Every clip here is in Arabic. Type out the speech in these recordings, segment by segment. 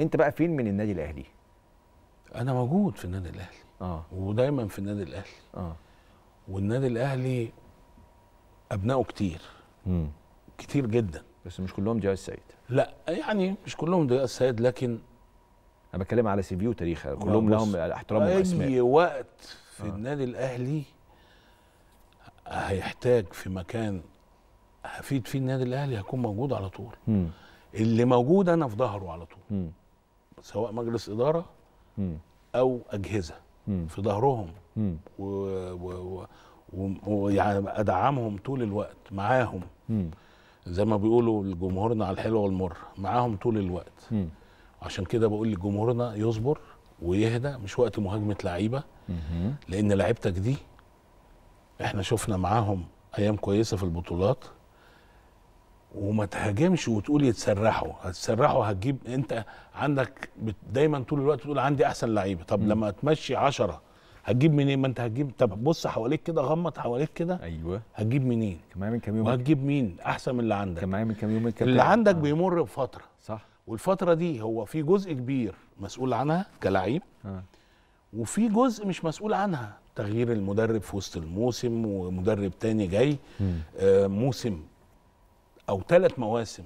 انت بقى فين من النادي الاهلي؟ انا موجود في النادي الاهلي ودايما في النادي الاهلي والنادي الاهلي ابنائه كتير كتير جدا، بس مش كلهم ضياء السيد. لا يعني مش كلهم ضياء السيد، لكن انا بتكلم على سي في وتاريخ كلهم لهم احترام واسماء. اي وقت في النادي الاهلي هيحتاج في مكان هفيد فيه النادي الاهلي هكون موجود على طول. اللي موجود انا في ظهره على طول، سواء مجلس اداره او اجهزه في ظهرهم، ويعني ادعمهم طول الوقت معاهم، زي ما بيقولوا لجمهورنا على الحلوه والمره معاهم طول الوقت. عشان كده بقول لجمهورنا يصبر ويهدى، مش وقت مهاجمه لعيبه، لان لعيبتك دي احنا شفنا معاهم ايام كويسه في البطولات، وما تهاجمش وتقول يتسرحوا. هتسرحوا هتجيب، انت عندك دايما طول الوقت تقول عندي احسن لعيبه، طب لما تمشي 10 هتجيب منين؟ ما انت هتجيب، طب بص حواليك كده، غمض حواليك كده، ايوه هتجيب منين؟ كان معايا من كام يوم وهتجيب مين احسن من اللي عندك؟ كان معايا من كام يوم اللي عندك بيمر بفتره، صح، والفتره دي هو في جزء كبير مسؤول عنها كلاعب وفي جزء مش مسؤول عنها، تغيير المدرب في وسط الموسم ومدرب تاني جاي، موسم او 3 مواسم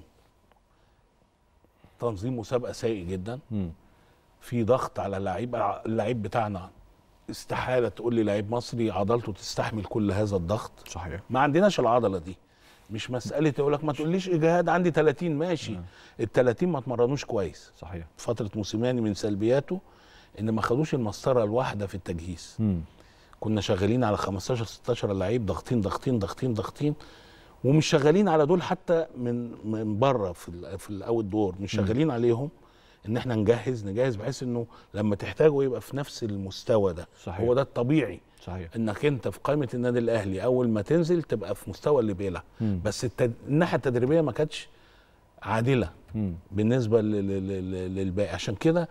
تنظيم مسابقه سيء جدا، في ضغط على اللعيب. اللعيب بتاعنا استحاله تقول لي لعيب مصري عضلته تستحمل كل هذا الضغط، صحيح، ما عندناش العضله دي. مش مساله تقول لك ما تقوليش اجهاد، عندي 30 ماشي، ال 30 ما اتمرنوش كويس، صحيح. فتره موسيماني من سلبياته ان ما خدوش المسطره الواحده في التجهيز، كنا شغالين على 15 16 لعيب ضاغطين ضاغطين ضاغطين ضاغطين، ومش شغالين على دول حتى من بره في الاول دور، مش شغالين عليهم ان احنا نجهز بحيث انه لما تحتاجه يبقى في نفس المستوى ده، صحيح. هو ده الطبيعي، صحيح، انك انت في قائمه النادي الاهلي اول ما تنزل تبقى في مستوى اللي بيلعب، بس الناحيه التدريبيه ما كانتش عادله بالنسبه للباقي. عشان كده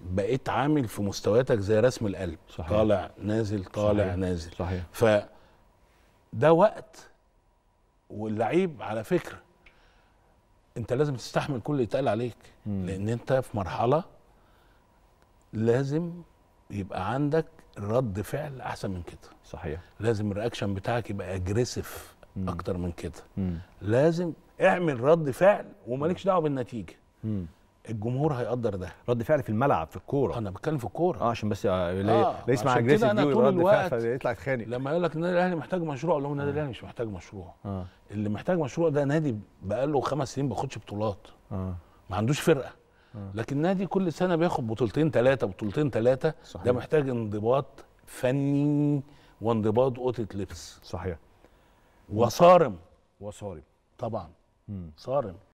بقيت عامل في مستوياتك زي رسم القلب، صحيح. طالع نازل طالع، صحيح. نازل، صحيح. فده وقت، واللعيب على فكره انت لازم تستحمل كل اللي يتقال عليك، لان انت في مرحله لازم يبقى عندك رد فعل احسن من كده، صحيح. لازم الرياكشن بتاعك يبقى اجريسيف اكتر من كده، لازم اعمل رد فعل ومالكش دعوه بالنتيجه، الجمهور هيقدر ده. رد فعل في الملعب في الكوره، انا بتكلم في الكوره عشان بس لا يسمع اجريسيف دي ورد فعل فيطلع يتخانق. لما يقول لك النادي الاهلي محتاج مشروع، اقول لهم النادي الاهلي مش محتاج مشروع، اللي محتاج مشروع ده نادي بقاله 5 سنين ما بياخدش بطولات، ما عندوش فرقه، لكن نادي كل سنه بياخد بطولتين ثلاثه، صحيح. ده محتاج انضباط فني وانضباط اوضه لبس، صحيح، وصارم طبعا، صارم